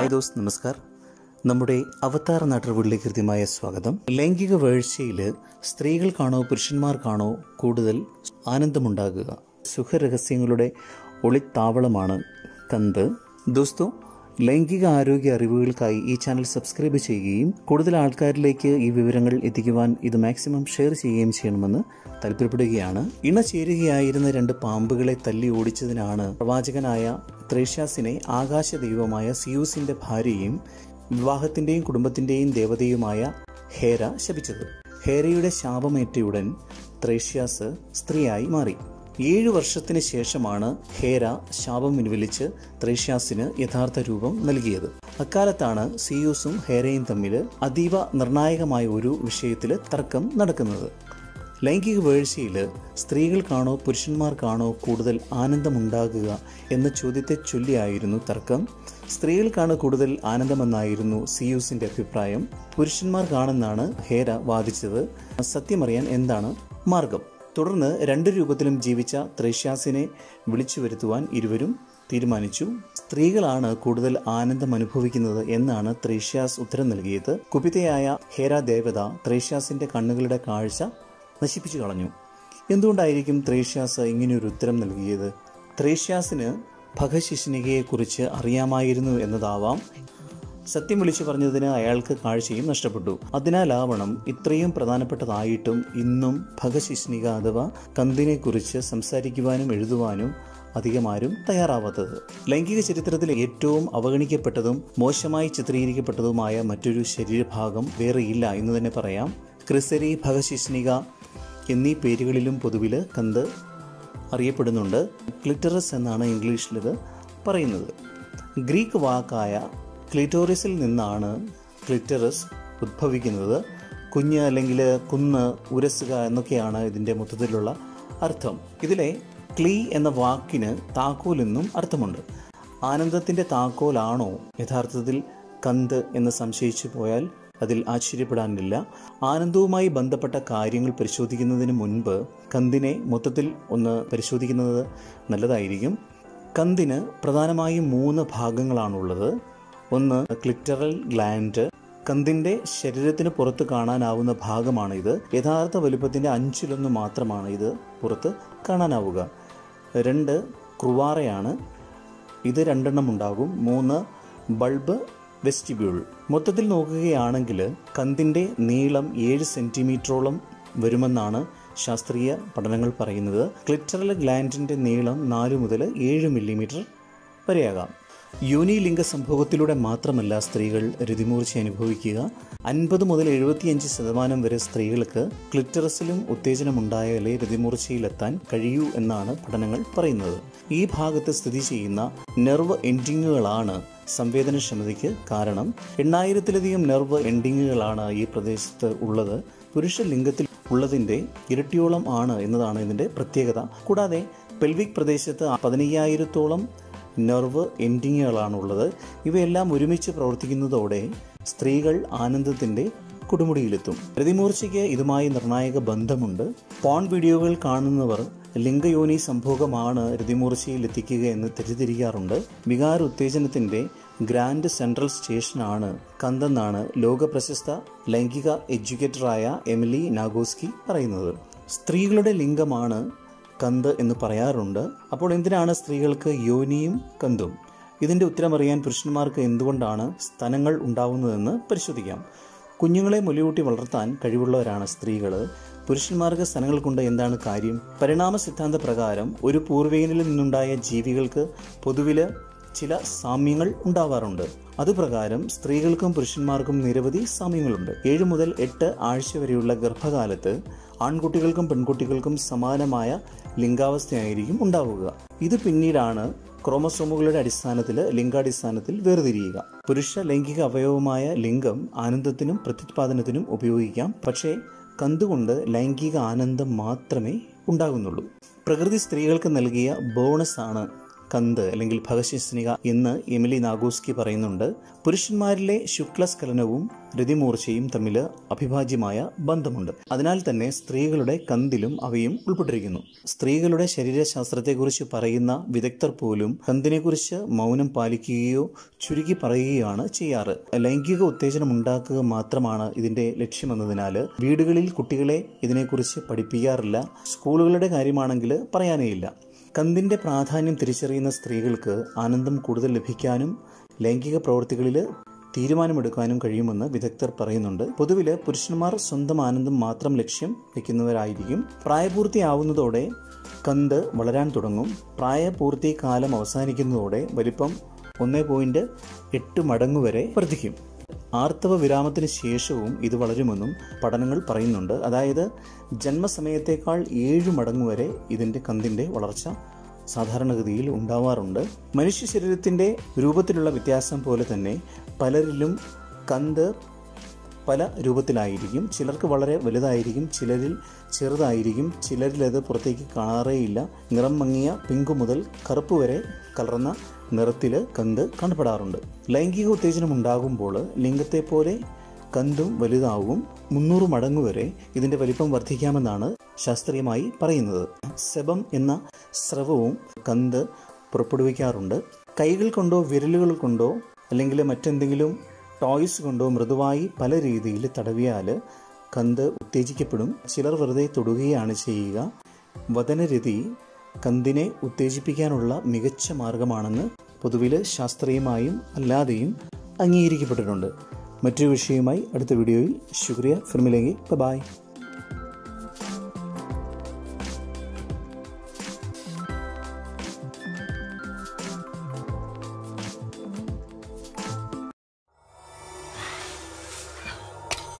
Hi those നമസ്കാർ. നമ്മുടെ അവതാർ നാട്ടുകൂടിലെ കൃത്യമായ സ്വാഗതം. ലൈംഗിക വീഴ്ചയിൽ സ്ത്രീകൾക്കാണോ പുരുഷന്മാർക്കാണോ കൂടുതൽ ആനന്ദമുണ്ടാകുക? സുഖരഹസ്യങ്ങളുടെ ഒളിത്താവളമാണ് തന്ത്. ദോസ്തോ, ലൈംഗിക ആരോഗ്യ അറിവുകൾക്കായി ഈ ചാനൽ സബ്സ്ക്രൈബ് ചെയ്യുകയും കൂടുതൽ ആൾക്കാരിലേക്ക് ഈ വിവരങ്ങൾ എത്തിക്കുവാൻ ഇത് മാക്സിമം ഷെയർ ചെയ്യുകയും ചെയ്യണമെന്ന് താല്പര്യപ്പെടുകയാണ്. ഇണചേരുകയായിരുന്ന രണ്ട് പാമ്പുകളെ തല്ലി ഓടിച്ചതിനാണ് പ്രവാചകനായ ത്രേഷ്യാസിനെ ആകാശ ദൈവമായ സിയൂസിന്റെ ഭാര്യയും വിവാഹത്തിന്റെയും കുടുംബത്തിന്റെയും ദേവതയുമായ ഹേര ശപിച്ചത്. ഹേരയുടെ ശാപമേറ്റയുടൻ ത്രേഷ്യാസ് സ്ത്രീയായി മാറി. 7 വർഷത്തിന് ശേഷമാണ് ഹേര ശാപം പിൻവലിച്ച് ത്രേഷ്യാസിന് യഥാർത്ഥ രൂപം നൽകിയത്. അക്കാലത്താണ് സിയൂസും ഹേരയും തമ്മിൽ അതീവ നിർണായകമായ ഒരു വിഷയത്തിൽ തർക്കം നടക്കുന്നത്. ലൈംഗിക വീഴ്ചയിൽ സ്ത്രീകൾക്കാണോ പുരുഷന്മാർക്കാണോ കൂടുതൽ ആനന്ദമുണ്ടാകുക എന്ന ചോദ്യത്തെ ചൊല്ലിയായിരുന്നു തർക്കം. സ്ത്രീകൾക്കാണ് കൂടുതൽ ആനന്ദമെന്നായിരുന്നു സിയൂസിൻ്റെ അഭിപ്രായം. പുരുഷന്മാർക്കാണെന്നാണ് ഹേര വാദിച്ചത്. സത്യമറിയാൻ എന്താണ് മാർഗം? തുടർന്ന് 2 രൂപത്തിലും ജീവിച്ച ത്രേഷ്യാസിനെ വിളിച്ചു വരുത്തുവാൻ ഇരുവരും തീരുമാനിച്ചു. സ്ത്രീകളാണ് കൂടുതൽ ആനന്ദം അനുഭവിക്കുന്നത് എന്നാണ് ത്രേഷ്യാസ് ഉത്തരം നൽകിയത്. കുപിതയായ ഹേര ദേവത ത്രേഷ്യാസിൻ്റെ കണ്ണുകളുടെ കാഴ്ച നശിപ്പിച്ചു കളഞ്ഞു. എന്തുകൊണ്ടായിരിക്കും ത്രേഷ്യാസ് ഇങ്ങനെയൊരു ഉത്തരം നൽകിയത്? ത്രേഷ്യാസിന് ഭഗശിഷ്ണികയെക്കുറിച്ച് അറിയാമായിരുന്നു എന്നതാവാം. സത്യം വിളിച്ചു പറഞ്ഞതിന് അയാൾക്ക് കാഴ്ചയും നഷ്ടപ്പെട്ടു. അതിനാലാവണം ഇത്രയും പ്രധാനപ്പെട്ടതായിട്ടും ഇന്നും ഭഗശിഷ്ണിക അഥവാ കന്തിനെക്കുറിച്ച് സംസാരിക്കുവാനും എഴുതുവാനും അധികമാരും തയ്യാറാവാത്തത്. ലൈംഗിക ചരിത്രത്തിലെ ഏറ്റവും അവഗണിക്കപ്പെട്ടതും മോശമായി ചിത്രീകരിക്കപ്പെട്ടതുമായ മറ്റൊരു ശരീരഭാഗം വേറെയില്ല എന്ന് തന്നെ പറയാം. ക്രിസരി, ഭഗശിഷ്ണിക എന്നീ പേരുകളിലും പൊതുവിൽ കന്ത് അറിയപ്പെടുന്നുണ്ട്. ക്ലിറ്ററസ് എന്നാണ് ഇംഗ്ലീഷിലിത് പറയുന്നത്. ഗ്രീക്ക് വാക്കായ ക്ലിറ്റോറിസിൽ നിന്നാണ് ക്ലിറ്ററസ് ഉദ്ഭവിക്കുന്നത്. കുഞ്ഞ് അല്ലെങ്കിൽ കുന്ന്, ഉരസുക എന്നൊക്കെയാണ് ഇതിൻ്റെ മൊത്തത്തിലുള്ള അർത്ഥം. ഇതിലെ ക്ലീ എന്ന വാക്കിന് താക്കോൽ എന്നും അർത്ഥമുണ്ട്. ആനന്ദത്തിൻ്റെ താക്കോലാണോ യഥാർത്ഥത്തിൽ കന്ത് എന്ന് സംശയിച്ചു പോയാൽ അതിൽ ആശ്ചര്യപ്പെടാനില്ല. ആനന്ദവുമായി ബന്ധപ്പെട്ട കാര്യങ്ങൾ പരിശോധിക്കുന്നതിന് മുൻപ് കന്തിനെ മൊത്തത്തിൽ ഒന്ന് പരിശോധിക്കുന്നത് നല്ലതായിരിക്കും. കന്തിന് പ്രധാനമായും 3 ഭാഗങ്ങളാണുള്ളത്. ഒന്ന്, ക്ലിറ്ററൽ ഗ്ലാൻഡ്. കന്തിൻ്റെ ശരീരത്തിന് പുറത്ത് കാണാനാവുന്ന ഭാഗമാണ് ഇത്. യഥാർത്ഥ വലുപ്പത്തിൻ്റെ 1/5 മാത്രമാണ് ഇത് പുറത്ത് കാണാനാവുക. 2, ക്രുവാറയാണ്. ഇത് 2 ഉണ്ടാകും. 3, ബൾബ് വെസ്റ്റിബ്യൂൾ. മൊത്തത്തിൽ നോക്കുകയാണെങ്കിൽ കന്തിൻ്റെ നീളം 7 സെൻറ്റിമീറ്ററോളം വരുമെന്നാണ് ശാസ്ത്രീയ പഠനങ്ങൾ പറയുന്നത്. ക്ലിറ്ററൽ ഗ്ലാൻഡിൻ്റെ നീളം 4 മുതൽ 7 മില്ലിമീറ്റർ വരെയാകാം. യോനിലിംഗ സംഭവത്തിലൂടെ മാത്രമല്ല സ്ത്രീകൾ രുതിമൂർച്ച അനുഭവിക്കുക. 50 മുതൽ 75% വരെ സ്ത്രീകൾക്ക് ക്ലിറ്ററസിലും ഉത്തേജനമുണ്ടായാലേ രുതിമൂർച്ചയിലെത്താൻ കഴിയൂ എന്നാണ് പഠനങ്ങൾ പറയുന്നത്. ഈ ഭാഗത്ത് സ്ഥിതി ചെയ്യുന്ന നെർവ് എൻഡിങ്ങുകളാണ് സംവേദനക്ഷമതയ്ക്ക് കാരണം. 8000-ലധികം നെർവ് എൻഡിങ്ങുകളാണ് ഈ പ്രദേശത്ത് ഉള്ളത്. പുരുഷ ലിംഗത്തിൽ ഉള്ളതിൻ്റെ ഇരട്ടിയോളം ആണ് എന്നതാണ് ഇതിൻ്റെ പ്രത്യേകത. കൂടാതെ പെൽവിക് പ്രദേശത്ത് 15000-ഓളം നെർവ് എൻഡിങ്ങുകളാണുള്ളത്. ഇവയെല്ലാം ഒരുമിച്ച് പ്രവർത്തിക്കുന്നതോടെ സ്ത്രീകൾ ആനന്ദത്തിൻ്റെ കൊടുമുടിയിലെത്തും. പ്രതിമൂർച്ചയ്ക്ക് ഇതുമായി നിർണായക ബന്ധമുണ്ട്. പോൺ വീഡിയോകൾ കാണുന്നവർ ലിംഗയോനി സംഭോഗമാണ് രതിമൂർച്ചയിൽ എത്തിക്കുക എന്ന് തെറ്റിദ്ധരിക്കാറുണ്ട്. വികാര ഉത്തേജനത്തിൻ്റെ ഗ്രാൻഡ് സെൻട്രൽ സ്റ്റേഷനാണ് കന്തെന്നാണ് ലോക പ്രശസ്ത ലൈംഗിക എഡ്യൂക്കേറ്ററായ എമിലി നാഗോസ്കി പറയുന്നത്. സ്ത്രീകളുടെ ലിംഗമാണ് കന്ത് എന്ന് പറയാറുണ്ട്. അപ്പോൾ എന്തിനാണ് സ്ത്രീകൾക്ക് യോനിയും കന്തും? ഇതിൻ്റെ ഉത്തരമറിയാൻ പുരുഷന്മാർക്ക് എന്തുകൊണ്ടാണ് സ്തനങ്ങൾ ഉണ്ടാവുന്നതെന്ന് പരിശോധിക്കാം. കുഞ്ഞുങ്ങളെ മുലയൂട്ടി വളർത്താൻ കഴിവുള്ളവരാണ് സ്ത്രീകൾ. പുരുഷന്മാർക്ക് സ്തനങ്ങൾ കൊണ്ട് എന്താണ് കാര്യം? പരിണാമ സിദ്ധാന്ത പ്രകാരം ഒരു പൂർവികനിൽ നിന്നുണ്ടായ ജീവികൾക്ക് പൊതുവിൽ ചില സാമ്യങ്ങൾ ഉണ്ടാവാറുണ്ട്. അതുപ്രകാരം സ്ത്രീകൾക്കും പുരുഷന്മാർക്കും നിരവധി സാമ്യങ്ങളുണ്ട്. 7 മുതൽ 8 ആഴ്ച വരെയുള്ള ഗർഭകാലത്ത് ആൺകുട്ടികൾക്കും പെൺകുട്ടികൾക്കും സമാനമായ ലിംഗാവസ്ഥയായിരിക്കും ഉണ്ടാവുക. ഇത് പിന്നീടാണ് ക്രോമസോമുകളുടെ അടിസ്ഥാനത്തിൽ ലിംഗാടിസ്ഥാനത്തിൽ വേർതിരിയുക. പുരുഷ ലൈംഗിക അവയവമായ ലിംഗം ആനന്ദത്തിനും പ്രത്യുത്പാദനത്തിനും ഉപയോഗിക്കാം. പക്ഷേ കന്തുകൊണ്ട് ലൈംഗിക ആനന്ദം മാത്രമേ ഉണ്ടാകുന്നുള്ളൂ. പ്രകൃതി സ്ത്രീകൾക്ക് നൽകിയ ബോണസാണ് കന്ത് അല്ലെങ്കിൽ ഭഗശിസ്നിക എന്ന് എമിലി നാഗോസ്കി പറയുന്നുണ്ട്. പുരുഷന്മാരിലെ ശുക്ലസ്ഖലനവും രതിമൂർച്ചയും തമ്മിൽ അഭിഭാജ്യമായ ബന്ധമുണ്ട്. അതിനാൽ തന്നെ സ്ത്രീകളുടെ കന്തിലും അവയും ഉൾപ്പെട്ടിരിക്കുന്നു. സ്ത്രീകളുടെ ശരീരശാസ്ത്രത്തെക്കുറിച്ച് പറയുന്ന വിദഗ്ധർ പോലും കന്തിനെക്കുറിച്ച് മൗനം പാലിക്കുകയോ ചുരുക്കി പറയുകയാണ് ചെയ്യാറ്. ലൈംഗിക ഉത്തേജനം ഉണ്ടാക്കുക മാത്രമാണ് ഇതിൻ്റെ ലക്ഷ്യമെന്നതിനാൽ വീടുകളിൽ കുട്ടികളെ ഇതിനെക്കുറിച്ച് പഠിപ്പിക്കാറില്ല. സ്കൂളുകളുടെ കാര്യമാണെങ്കിൽ പറയാനേ ഇല്ല. കന്തിൻ്റെ പ്രാധാന്യം തിരിച്ചറിയുന്ന സ്ത്രീകൾക്ക് ആനന്ദം കൂടുതൽ ലഭിക്കാനും ലൈംഗിക പ്രവൃത്തികളിൽ തീരുമാനമെടുക്കാനും കഴിയുമെന്ന് വിദഗ്ധർ പറയുന്നുണ്ട്. പൊതുവിൽ പുരുഷന്മാർ സ്വന്തം ആനന്ദം മാത്രം ലക്ഷ്യം വയ്ക്കുന്നവരായിരിക്കും. പ്രായപൂർത്തിയാവുന്നതോടെ കന്ത് വളരാൻ തുടങ്ങും. പ്രായപൂർത്തി കാലം അവസാനിക്കുന്നതോടെ വലിപ്പം 1.8 മടങ്ങ് വരെ വർദ്ധിക്കും. ആർത്തവ വിരാമത്തിന് ശേഷവും ഇത് വളരുമെന്നും പഠനങ്ങൾ പറയുന്നുണ്ട്. അതായത് ജന്മസമയത്തേക്കാൾ 7 മടങ്ങ് വരെ ഇതിൻ്റെ കന്തിൻ്റെ വളർച്ച സാധാരണഗതിയിൽ ഉണ്ടാവാറുണ്ട്. മനുഷ്യ ശരീരത്തിൻ്റെ രൂപത്തിലുള്ള വ്യത്യാസം പോലെ തന്നെ പലരിലും കന്ത് പല രൂപത്തിലായിരിക്കും. ചിലർക്ക് വളരെ വലുതായിരിക്കും, ചിലരിൽ ചെറുതായിരിക്കും, ചിലരിലത് പുറത്തേക്ക് കാണാറേയില്ല. നിറം മങ്ങിയ പിങ്ക് മുതൽ കറുപ്പ് വരെ കലർന്ന നിറത്തിൽ കന്ത് കാണപ്പെടാറുണ്ട്. ലൈംഗിക ഉത്തേജനം ഉണ്ടാകുമ്പോൾ ലിംഗത്തെപ്പോലെ കന്തും വലുതാവും. 300 മടങ്ങ് വരെ ഇതിൻ്റെ വലിപ്പം വർദ്ധിക്കാമെന്നാണ് ശാസ്ത്രീയമായി പറയുന്നത്. സെബം എന്ന സ്രവവും കന്ത് പുറപ്പെടുവിക്കാറുണ്ട്. കൈകൾ കൊണ്ടോ വിരലുകൾ കൊണ്ടോ അല്ലെങ്കിൽ മറ്റെന്തെങ്കിലും ടോയ്സ് കൊണ്ടോ മൃദുവായി പല രീതിയിൽ തടവിയാൽ കന്ത് ഉത്തേജിക്കപ്പെടും. ചിലർ വെറുതെ തൊടുകയാണ് ചെയ്യുക. വദനരതി കന്തിനെ ഉത്തേജിപ്പിക്കാനുള്ള മികച്ച മാർഗമാണെന്ന് പൊതുവിൽ ശാസ്ത്രീയമായും അല്ലാതെയും അംഗീകരിക്കപ്പെട്ടിട്ടുണ്ട്. മറ്റൊരു വിഷയവുമായി അടുത്ത വീഡിയോയിൽ. ശുക്രിയ ഫിർമിലെങ്കി. ബൈ.